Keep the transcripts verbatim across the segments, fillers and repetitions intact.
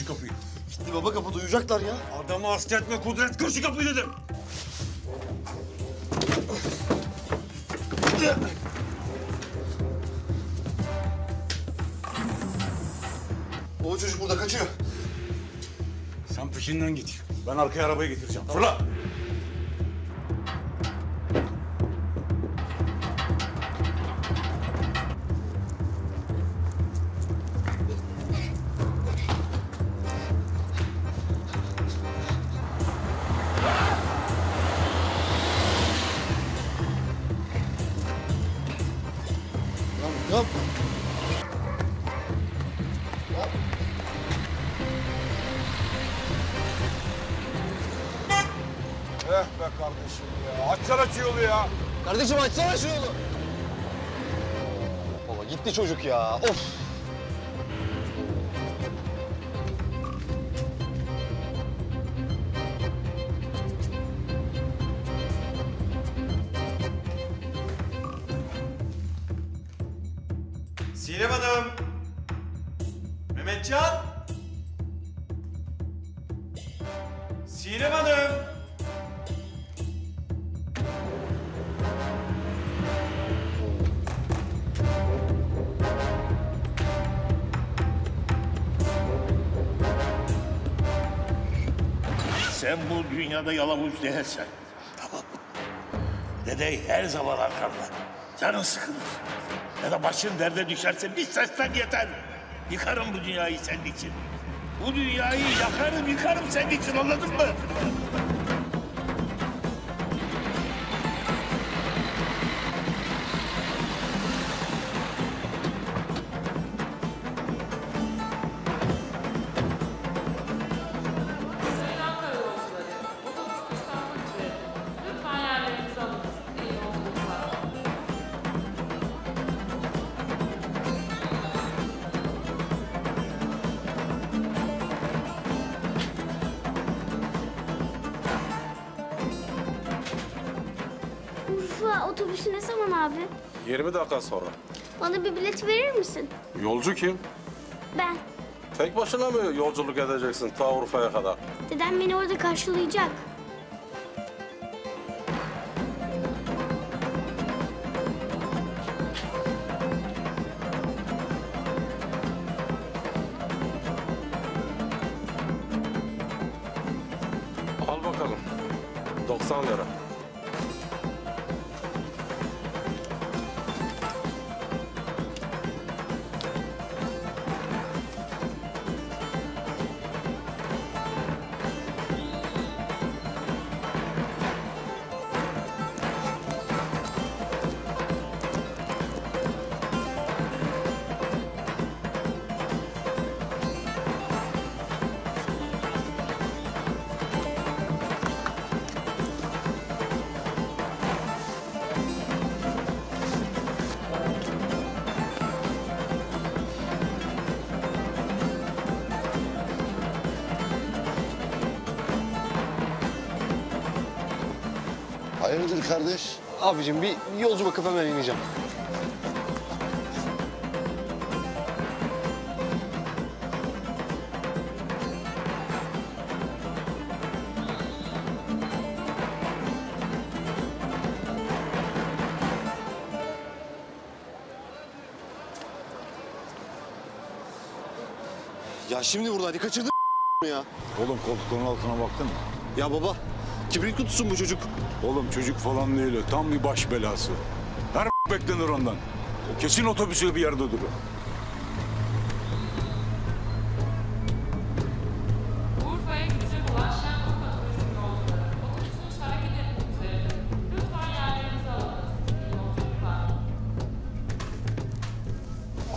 şu kapıyı. Gitti baba kapı, duyacaklar ya. Adamı hasta etme Kudret, kır şu kapıyı dedim. O çocuk burada kaçıyor. Sen peşinden git. Ben arkaya arabayı getireceğim. Tamam. Fırla! Kardeşim açsana şu yolu. Baba gitti çocuk ya. Of. Sinem Hanım. Mehmetcan. Sinem Hanım. Sen bu dünyada yalavuç değilsen, tamam mı? Dedeyi her zaman arkanda. Canın sıkılır. Ya da başın derde düşerse bir seslen yeter. Yıkarım bu dünyayı senin için. Bu dünyayı yakarım, yıkarım senin için, anladın mı? Otobüsü ne zaman abi? yirmi dakika sonra. Bana bir bilet verir misin? Yolcu kim? Ben. Tek başına mı yolculuk edeceksin ta Urfa'ya kadar? Dedem beni orada karşılayacak. Al bakalım. doksan lira. Hayırdır kardeş? Abicim bir yolcu bakıp hemen ineceğim. Ya şimdi buradaydı, kaçırdın ya. Oğlum koltukların altına baktın mı? Ya baba. Kibrit kutusu bu çocuk. Oğlum çocuk falan değil o. Tam bir baş belası. Her beklenir ondan. Kesin otobüsü bir yerde duruyor. Urfa'ya gidecek olan Şenburg otobüsünün yolcuları. Otobüsünüz hareket etmek üzere. Lütfen yerlerinizi alınız.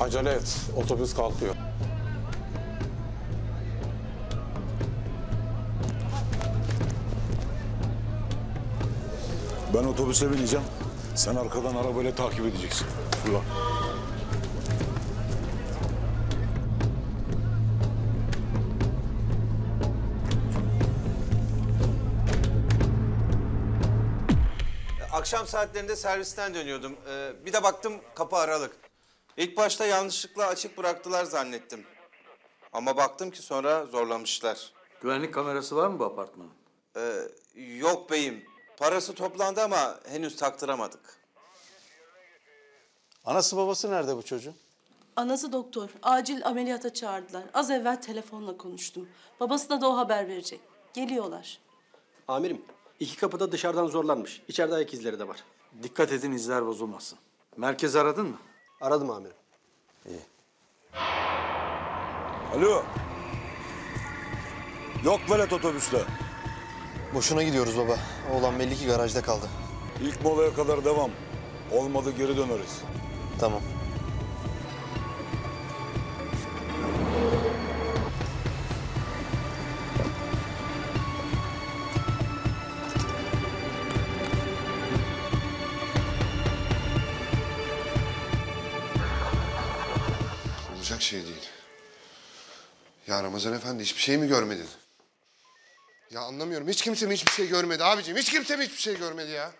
Acele et. Otobüs kalkıyor. Ben otobüse bineceğim. Sen arkadan arabayla takip edeceksin. Fırla. Akşam saatlerinde servisten dönüyordum. Ee, bir de baktım kapı aralık. İlk başta yanlışlıkla açık bıraktılar zannettim. Ama baktım ki sonra zorlamışlar. Güvenlik kamerası var mı bu apartmanın? Ee, yok beyim. Parası toplandı ama henüz taktıramadık. Anası babası nerede bu çocuğun? Anası doktor. Acil ameliyata çağırdılar. Az evvel telefonla konuştum. Babasına da o haber verecek. Geliyorlar. Amirim, iki kapıda dışarıdan zorlanmış. İçeride ayak izleri de var. Dikkat edin, izler bozulmasın. Merkezi aradın mı? Aradım amirim. İyi. Alo. Yok velet otobüsle. Boşuna gidiyoruz baba. Oğlan belli ki garajda kaldı. İlk molaya kadar devam. Olmadı geri döneriz. Tamam. Olacak şey değil. Ya Ramazan Efendi hiçbir şey mi görmedin? Ya anlamıyorum. Hiç kimse mi hiçbir şey görmedi abiciğim? Hiç kimse mi hiçbir şey görmedi ya?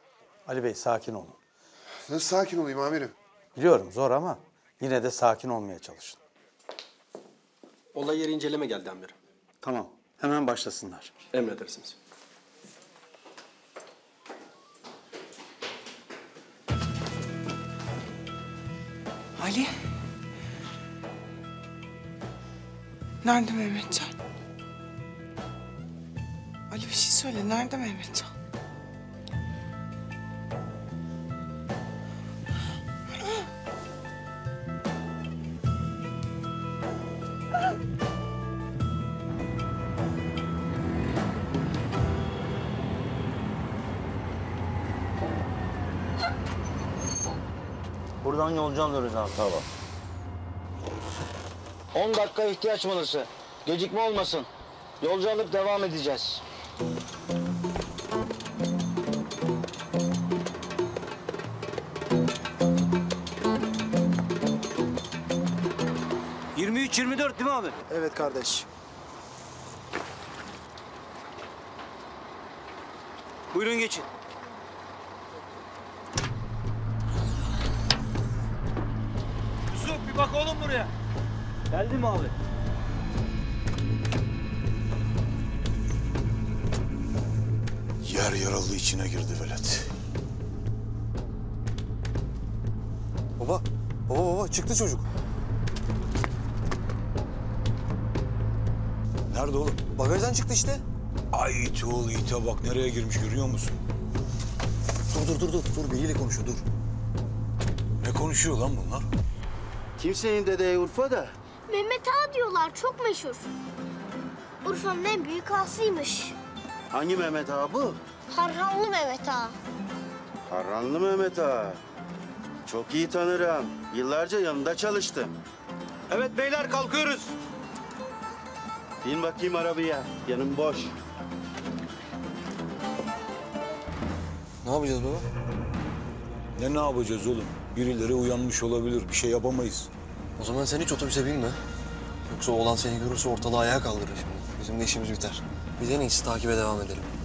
Ali Bey sakin olun. Nasıl sakin olayım amirim? Biliyorum zor ama yine de sakin olmaya çalışın. Olay yeri inceleme geldi amirim. Tamam. Hemen başlasınlar. Emredersiniz. Ali. Nerede Mehmetcan? Ali bir şey söyle. Nerede Mehmetcan? Buradan yolcan döneceğiz abi. Tamam. on dakika ihtiyaç molası. Gecikme olmasın. Yolcu alıp devam edeceğiz. yirmi üç yirmi dört değil mi abi? Evet kardeş. Buyurun geçin. Yusuf bir bak oğlum buraya. Geldi mi abi? Yer yaralı içine girdi velet. Baba, baba baba çıktı çocuk. Nerede oğlum? Bagajdan çıktı işte. Ay iti oğlu ite bak nereye girmiş görüyor musun? Dur dur dur dur dur beyiyle konuşuyor dur. Ne konuşuyor lan bunlar? Kimsenin dedeği Urfa'da. Mehmet Ağa diyorlar, çok meşhur. Urfa'nın en büyük ağasıymış. Hangi Mehmet Ağa bu? Harranlı Mehmet Ağa. Harranlı Mehmet Ağa. Çok iyi tanırım. Yıllarca yanında çalıştım. Evet beyler, kalkıyoruz. Bin bakayım arabaya, yanım boş. Ne yapacağız baba? Ne ne yapacağız oğlum? Birileri uyanmış olabilir, bir şey yapamayız. O zaman sen hiç otobüse binme. Yoksa oğlan seni görürse ortalığı ayağa kaldırır. Bizim de işimiz biter. Biz en iyisi takibe devam edelim.